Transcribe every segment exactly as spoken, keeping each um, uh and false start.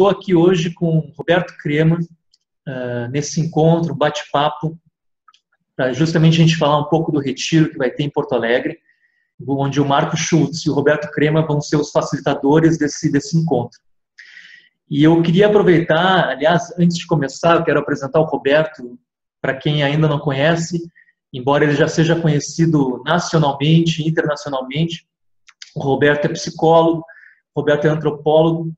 estou aqui hoje com Roberto Crema, uh, nesse encontro, bate-papo, para justamente a gente falar um pouco do retiro que vai ter em Porto Alegre, onde o Marco Schultz e o Roberto Crema vão ser os facilitadores desse, desse encontro. E eu queria aproveitar, aliás, antes de começar, eu quero apresentar o Roberto, para quem ainda não conhece, embora ele já seja conhecido nacionalmente, internacionalmente. O Roberto é psicólogo, o Roberto é antropólogo,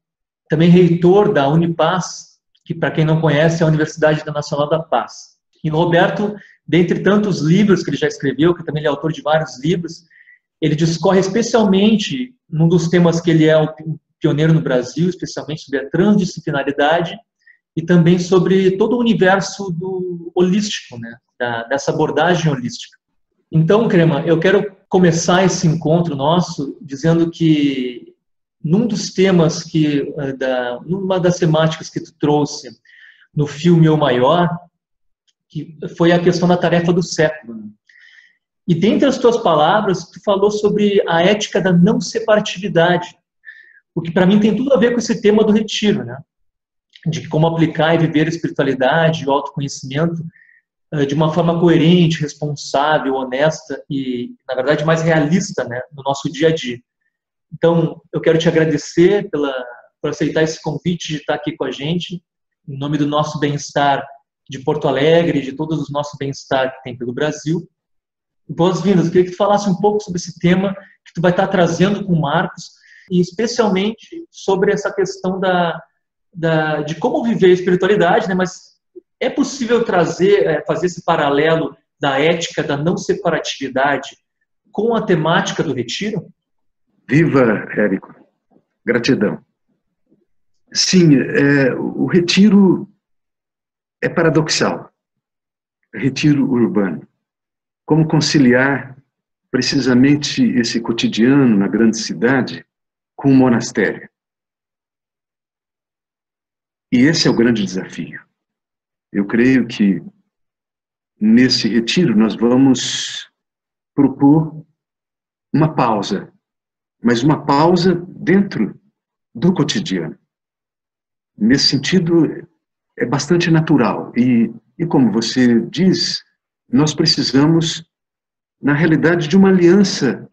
também reitor da Unipaz, que para quem não conhece é a Universidade Internacional da Paz. E o Roberto, dentre tantos livros que ele já escreveu, que também ele é autor de vários livros, ele discorre especialmente num dos temas que ele é um pioneiro no Brasil, especialmente sobre a transdisciplinaridade e também sobre todo o universo do holístico, né, da, dessa abordagem holística. Então, Crema, eu quero começar esse encontro nosso dizendo que num dos temas que, da, numa das temáticas que tu trouxe no filme O Maior, que foi a questão da tarefa do século, né? E dentre as tuas palavras, tu falou sobre a ética da não separatividade, o que para mim tem tudo a ver com esse tema do retiro, né? De como aplicar e viver a espiritualidade e o autoconhecimento de uma forma coerente, responsável, honesta e, na verdade, mais realista, né, no nosso dia a dia. Então, eu quero te agradecer pela, por aceitar esse convite de estar aqui com a gente, em nome do Nosso Bem Estar de Porto Alegre, de todos os Nosso Bem Estar que tem pelo Brasil. Boas-vindas, eu queria que tu falasse um pouco sobre esse tema que tu vai estar trazendo com o Marcos, e especialmente sobre essa questão da, da, de como viver a espiritualidade, né, mas é possível trazer, fazer esse paralelo da ética da não separatividade com a temática do retiro? Viva, Érico! Gratidão! Sim, é, o retiro é paradoxal. Retiro urbano. Como conciliar precisamente esse cotidiano na grande cidade com o monastério? E esse é o grande desafio. Eu creio que nesse retiro nós vamos propor uma pausa, mas uma pausa dentro do cotidiano. Nesse sentido, é bastante natural. E, e como você diz, nós precisamos, na realidade, de uma aliança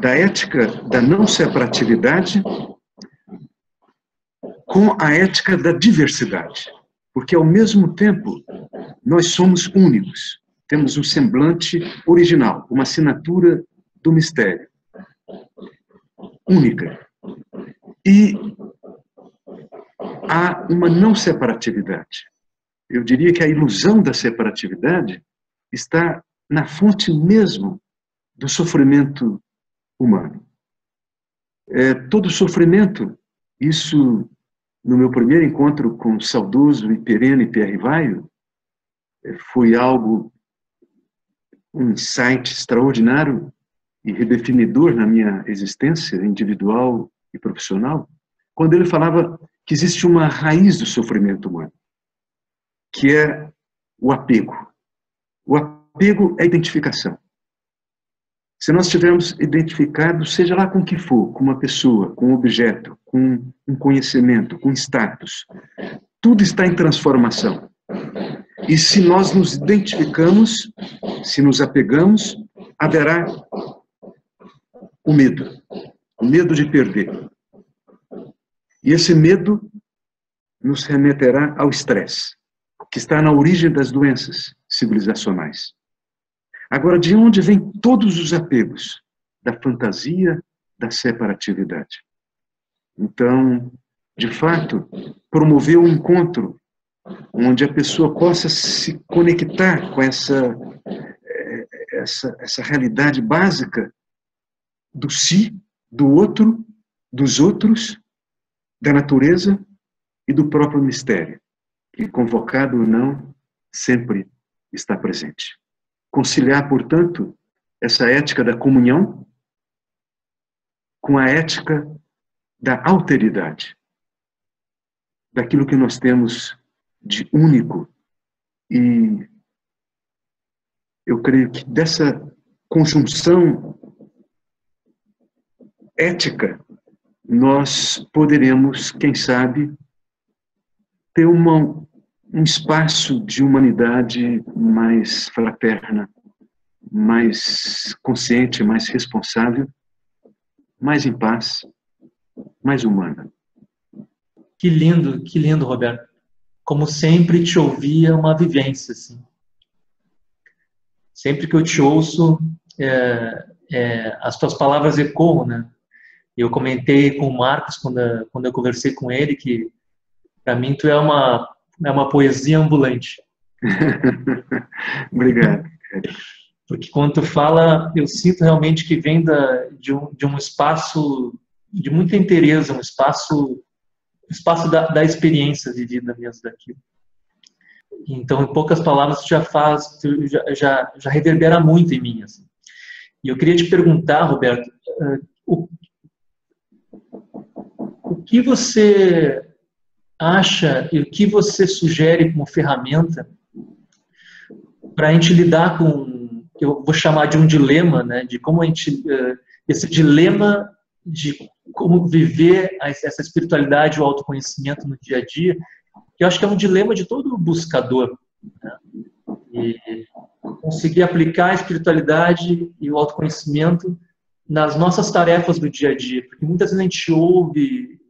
da ética da não separatividade com a ética da diversidade. Porque, ao mesmo tempo, nós somos únicos. Temos um semblante original, uma assinatura do mistério. Única. E há uma não separatividade. Eu diria que a ilusão da separatividade está na fonte mesmo do sofrimento humano. É, todo sofrimento, isso... No meu primeiro encontro com o saudoso e perene Pierre Rivaio, foi algo, um insight extraordinário e redefinidor na minha existência individual e profissional, quando ele falava que existe uma raiz do sofrimento humano, que é o apego. O apego é a identificação. Se nós tivermos identificado, seja lá com o que for, com uma pessoa, com um objeto, com um conhecimento, com status, tudo está em transformação. E se nós nos identificamos, se nos apegamos, haverá o medo, o medo de perder. E esse medo nos remeterá ao estresse, que está na origem das doenças civilizacionais. Agora, de onde vêm todos os apegos? Da fantasia, da separatividade. Então, de fato, promover um encontro onde a pessoa possa se conectar com essa, essa, essa realidade básica do si, do outro, dos outros, da natureza e do próprio mistério, que, convocado ou não, sempre está presente. Conciliar, portanto, essa ética da comunhão com a ética da alteridade, daquilo que nós temos de único. E eu creio que dessa conjunção ética nós poderemos, quem sabe, ter uma, um espaço de humanidade mais fraterna, mais consciente, mais responsável, mais em paz, mais humana. Que lindo, que lindo, Roberto. Como sempre te ouvir é uma vivência, assim. Sempre que eu te ouço, é, é, as tuas palavras ecoam, né? Eu comentei com o Marcos, quando, a, quando eu conversei com ele, que para mim tu é uma, é uma poesia ambulante. Obrigado. Porque quando tu fala, eu sinto realmente que vem da, de, um, de um espaço de muita interesse, um espaço, espaço da, da experiência vivida mesmo daquilo. Então, em poucas palavras, tu já faz, tu já, já, já reverbera muito em mim, assim. E eu queria te perguntar, Roberto, uh, o, o que você acha e o que você sugere como ferramenta para a gente lidar com, eu vou chamar de um dilema, né, de como a gente, uh, esse dilema de como viver essa espiritualidade, o autoconhecimento no dia a dia, que eu acho que é um dilema de todo buscador, né? E conseguir aplicar a espiritualidade e o autoconhecimento nas nossas tarefas do dia a dia, porque muitas vezes a gente ouve,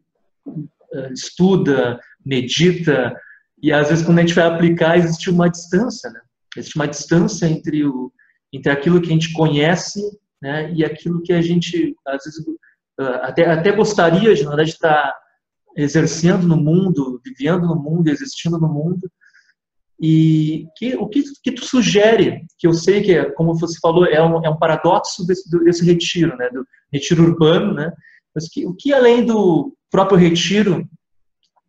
estuda, medita, e às vezes quando a gente vai aplicar existe uma distância, né? Existe uma distância entre, o, entre aquilo que a gente conhece, né, e aquilo que a gente, às vezes, até, até gostaria de, na verdade, estar exercendo no mundo, vivendo no mundo, existindo no mundo. E que, o que, que tu sugere, que eu sei que, é, como você falou, é um, é um paradoxo desse, desse retiro, né, do retiro urbano, né, mas que, o que além do próprio retiro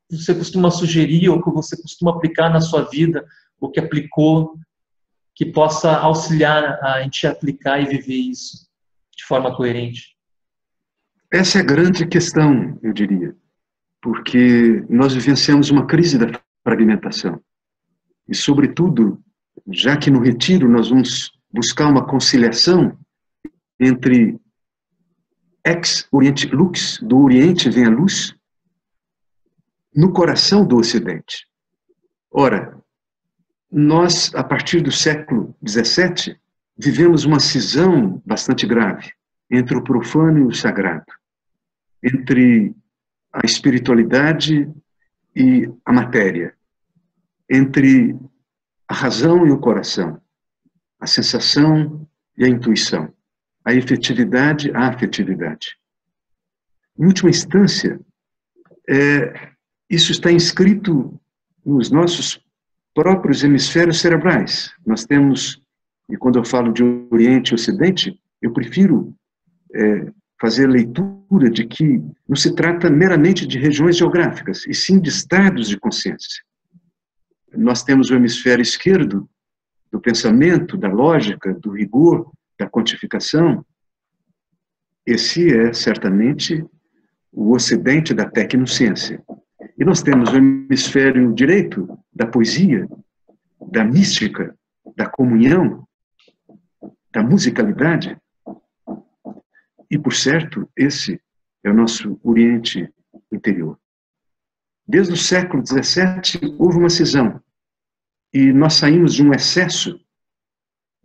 você costuma sugerir ou que você costuma aplicar na sua vida, ou que aplicou, que possa auxiliar a gente a aplicar e viver isso de forma coerente? Essa é a grande questão, eu diria, porque nós vivenciamos uma crise da fragmentação. E, sobretudo, já que no retiro nós vamos buscar uma conciliação entre ex Oriente Lux, do Oriente vem a luz, no coração do Ocidente. Ora, nós, a partir do século dezessete, vivemos uma cisão bastante grave entre o profano e o sagrado, entre a espiritualidade e a matéria, entre a razão e o coração, a sensação e a intuição, a efetividade, a afetividade. Em última instância, é, isso está inscrito nos nossos próprios hemisférios cerebrais. Nós temos, e quando eu falo de Oriente e Ocidente, eu prefiro é, fazer leitura de que não se trata meramente de regiões geográficas, e sim de estados de consciência. Nós temos o hemisfério esquerdo do pensamento, da lógica, do rigor, da quantificação. Esse é, certamente, o ocidente da tecnociência. E nós temos o hemisfério direito da poesia, da mística, da comunhão, da musicalidade. E, por certo, esse é o nosso Oriente interior. Desde o século dezessete, houve uma cisão. E nós saímos de um excesso,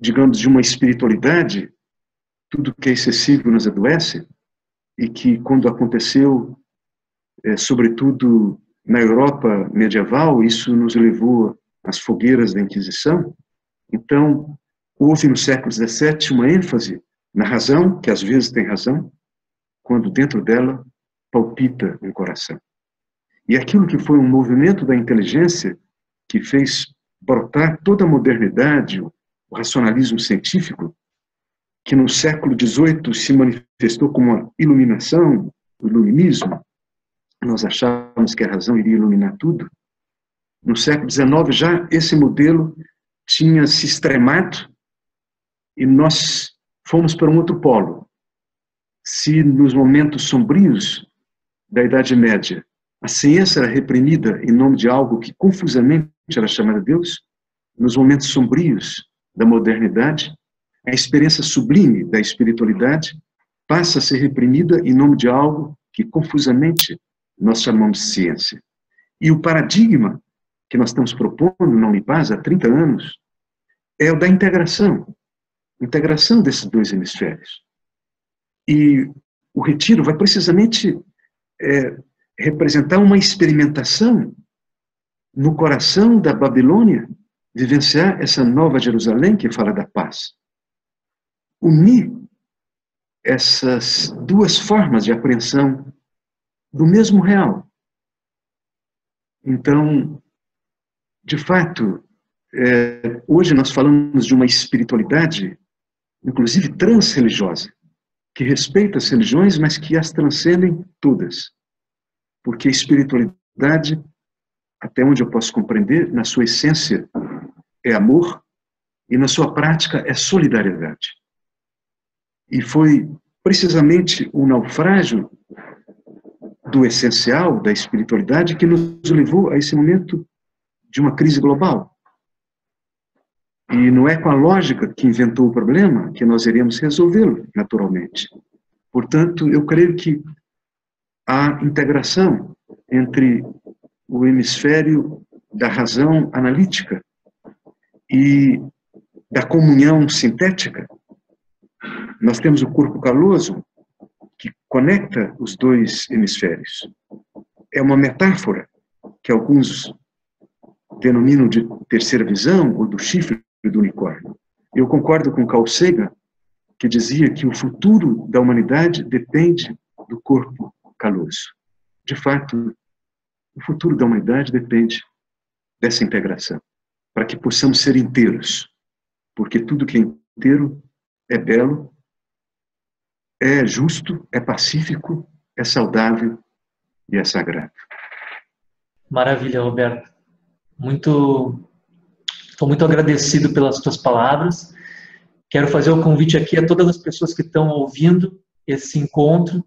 digamos, de uma espiritualidade, tudo que é excessivo nos adoece, e que quando aconteceu, é, sobretudo na Europa medieval, isso nos levou às fogueiras da Inquisição. Então, houve no século dezessete uma ênfase na razão, que às vezes tem razão, quando dentro dela palpita um coração. E aquilo que foi um movimento da inteligência que fez brotar toda a modernidade, o racionalismo científico, que no século dezoito se manifestou como uma iluminação, o iluminismo, nós achávamos que a razão iria iluminar tudo. No século dezenove já esse modelo tinha se extremado e nós fomos para um outro polo. Se nos momentos sombrios da Idade Média a ciência era reprimida em nome de algo que confusamente era chamado de Deus, nos momentos sombrios da modernidade, a experiência sublime da espiritualidade passa a ser reprimida em nome de algo que confusamente nós chamamos de ciência. E o paradigma que nós estamos propondo na Unipaz há trinta anos é o da integração, integração desses dois hemisférios. E o retiro vai precisamente é, representar uma experimentação no coração da Babilônia, vivenciar essa nova Jerusalém que fala da paz. Unir essas duas formas de apreensão do mesmo real. Então, de fato, é, hoje nós falamos de uma espiritualidade, inclusive transreligiosa, que respeita as religiões, mas que as transcendem todas. Porque a espiritualidade, até onde eu posso compreender, na sua essência é amor e na sua prática é solidariedade. E foi precisamente o naufrágio do essencial da espiritualidade que nos levou a esse momento de uma crise global. E não é com a lógica que inventou o problema que nós iremos resolvê-lo, naturalmente. Portanto, eu creio que a integração entre o hemisfério da razão analítica e da comunhão sintética, nós temos o corpo caloso que conecta os dois hemisférios. É uma metáfora que alguns denomino de terceira visão, ou do chifre do unicórnio. Eu concordo com Carl Sagan, que dizia que o futuro da humanidade depende do corpo caloso. De fato, o futuro da humanidade depende dessa integração, para que possamos ser inteiros, porque tudo que é inteiro é belo, é justo, é pacífico, é saudável e é sagrado. Maravilha, Roberto. Muito, estou muito agradecido pelas suas palavras. Quero fazer um convite aqui a todas as pessoas que estão ouvindo esse encontro,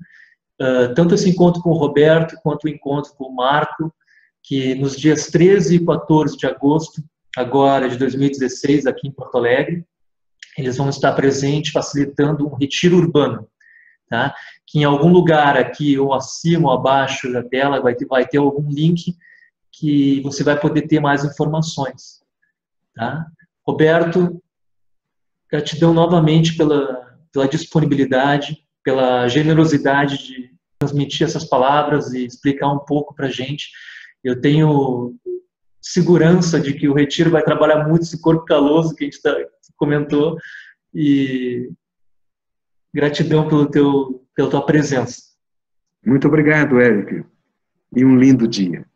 uh, tanto esse encontro com o Roberto, quanto o encontro com o Marco, que nos dias treze e quatorze de agosto, agora de dois mil e dezesseis, aqui em Porto Alegre, eles vão estar presentes facilitando um retiro urbano, tá? Que em algum lugar aqui, ou acima ou abaixo da tela, vai ter, vai ter algum link que você vai poder ter mais informações, tá? Roberto, gratidão novamente pela, pela disponibilidade, pela generosidade de transmitir essas palavras e explicar um pouco para a gente. Eu tenho segurança de que o retiro vai trabalhar muito esse corpo caloso que a gente tá, comentou, e gratidão pelo teu, pela tua presença. Muito obrigado, Érico, e um lindo dia.